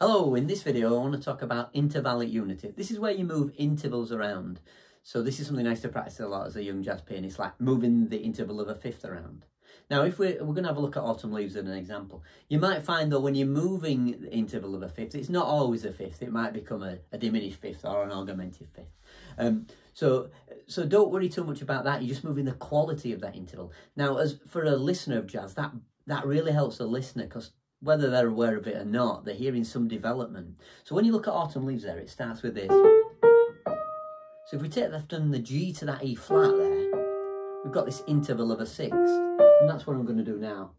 Hello, in this video I want to talk about intervallic unity. This is where you move intervals around. So this is something I used to practice a lot as a young jazz pianist, like moving the interval of a fifth around. Now if we're going to have a look at Autumn Leaves as an example, you might find though when you're moving the interval of a fifth, it's not always a fifth, it might become a diminished fifth or an augmented fifth. So don't worry too much about that, you're just moving the quality of that interval. Now as for a listener of jazz, that really helps the listener because whether they're aware of it or not, they're hearing some development. So when you look at Autumn Leaves there, it starts with this. So if we take the G to that E flat there, we've got this interval of a sixth. And that's what I'm going to do now.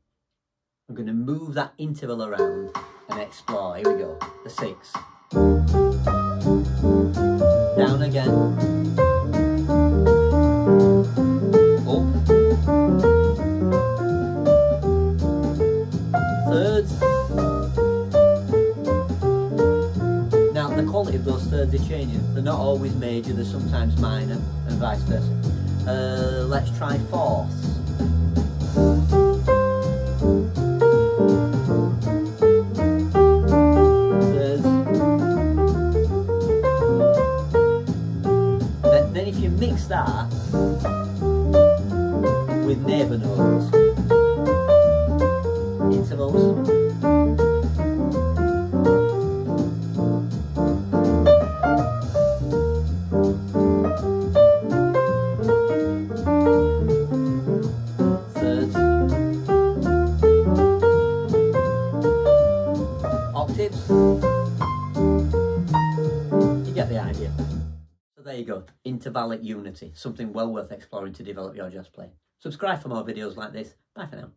I'm going to move that interval around and explore. Here we go, the sixth. Down again. Those thirds are changing, they're not always major, they're sometimes minor and vice versa. Let's try fourths. Then if you mix that with neighbour notes, intervals, there you go, intervallic unity, something well worth exploring to develop your jazz playing. Subscribe for more videos like this. Bye for now.